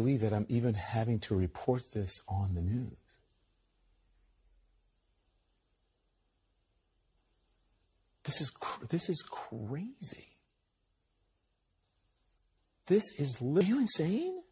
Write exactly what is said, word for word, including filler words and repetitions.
believe that I'm even having to report this on the news. This is, this is crazy. This is, li- are you insane?